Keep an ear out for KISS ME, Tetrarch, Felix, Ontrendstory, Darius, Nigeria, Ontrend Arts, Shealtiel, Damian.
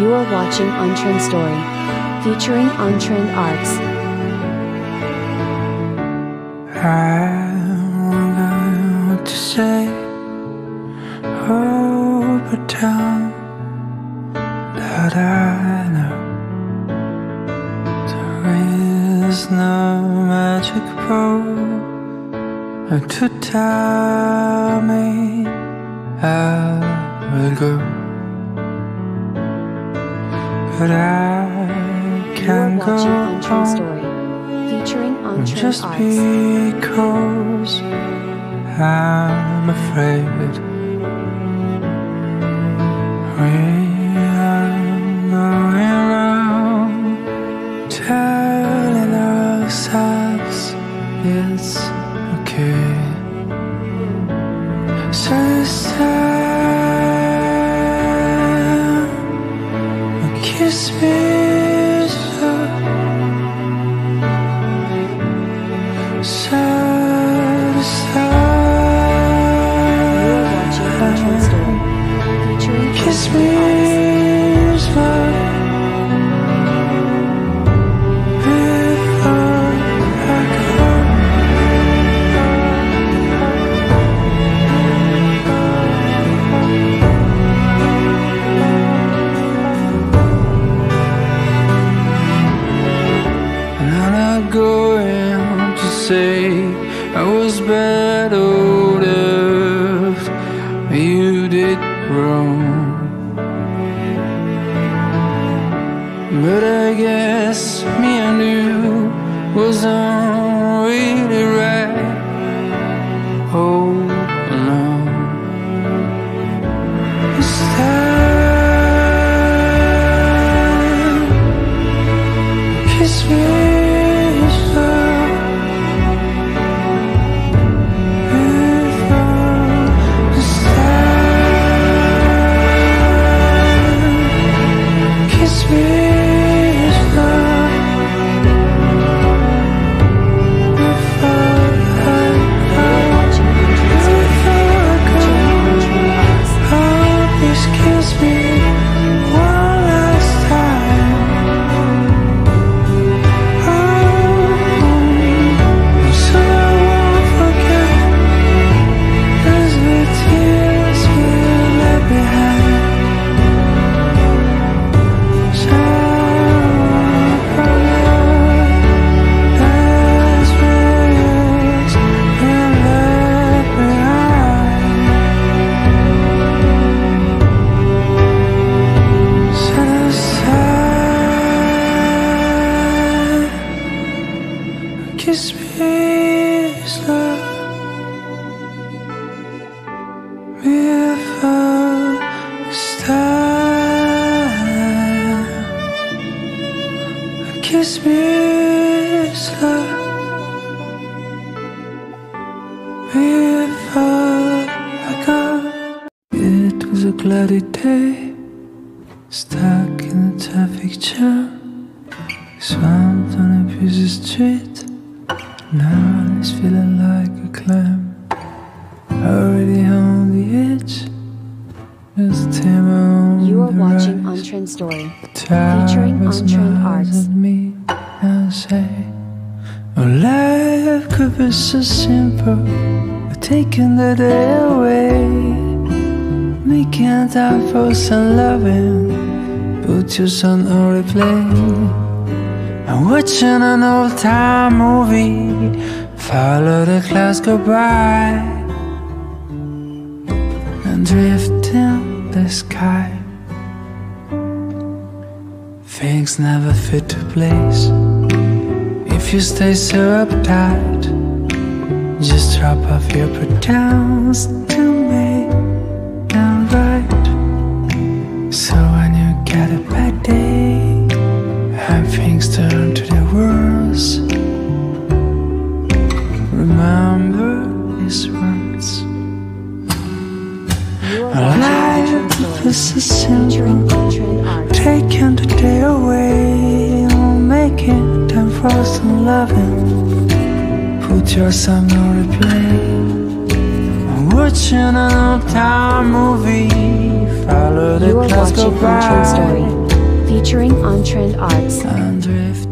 You are watching Ontrendstory, featuring Ontrend Arts. I wonder what to say. Oh, pretend that I know there is no magic bow to tell me I will go. But I can go home just because I'm afraid we are going around telling ourselves it's okay. So sad. Kiss me so, so, so. Kiss me so, before I going to say I was bad off, you did wrong. But I guess me and you wasn't really right all along. It's time, kiss me. Kiss me slow before it's time. Kiss me slow before I go. It was a cloudy day, stuck in a traffic jam, swamped on a busy street. Now it's feeling like a climb, already on the edge. Just on you are watching Ontrendstory, featuring Ontrend Arts. Me and say, oh, life could be so simple, but taking the day away, making time for some loving, put your son on replay. I'm watching an old-time movie, follow the clouds go by, and drift in the sky. Things never fit to place if you stay so uptight. Just drop off your pretense to make them right. So when you get a bad day and things turn to the worst, remember this once. Life is a syndrome, taking the day away, making time for some loving, put your song on replay. I'm watching an old-time movie, follow the clouds go by. featuring On Trend Arts.